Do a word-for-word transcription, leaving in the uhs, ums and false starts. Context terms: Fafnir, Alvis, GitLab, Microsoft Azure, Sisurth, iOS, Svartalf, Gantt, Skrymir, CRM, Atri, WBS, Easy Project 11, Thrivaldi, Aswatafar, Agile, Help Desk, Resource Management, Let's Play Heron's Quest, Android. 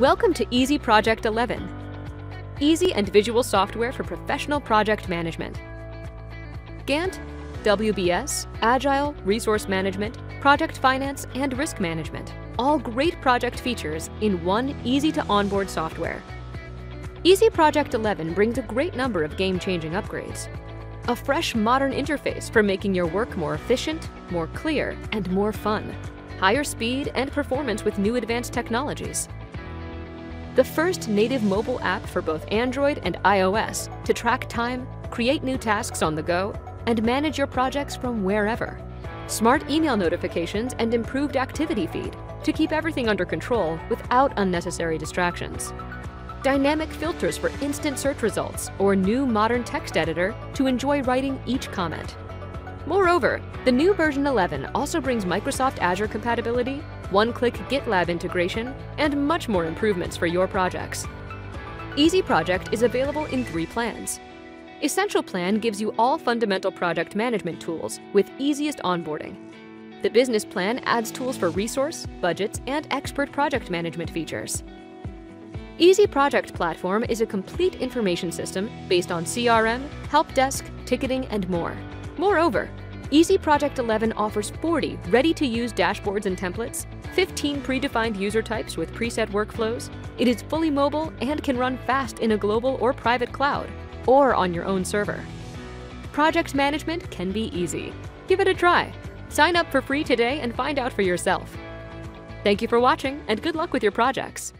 Welcome to Easy Project eleven, easy and visual software for professional project management. Gantt, W B S, Agile, Resource Management, Project Finance, and Risk Management, all great project features in one easy-to-onboard software. Easy Project eleven brings a great number of game-changing upgrades, a fresh, modern interface for making your work more efficient, more clear, and more fun, higher speed and performance with new advanced technologies, the first native mobile app for both Android and iOS to track time, create new tasks on the go, and manage your projects from wherever. Smart email notifications and improved activity feed to keep everything under control without unnecessary distractions. Dynamic filters for instant search results or new modern text editor to enjoy writing each comment. Moreover, the new version eleven also brings Microsoft Azure compatibility, one-click GitLab integration, and much more improvements for your projects. Easy Project is available in three plans. Essential Plan gives you all fundamental project management tools with easiest onboarding. The Business Plan adds tools for resource, budgets, and expert project management features. Easy Project Platform is a complete information system based on C R M, help desk, ticketing, and more. Moreover, Easy Project eleven offers forty ready-to-use dashboards and templates, fifteen predefined user types with preset workflows. It is fully mobile and can run fast in a global or private cloud or on your own server. Project management can be easy. Give it a try. Sign up for free today and find out for yourself. Thank you for watching and good luck with your projects.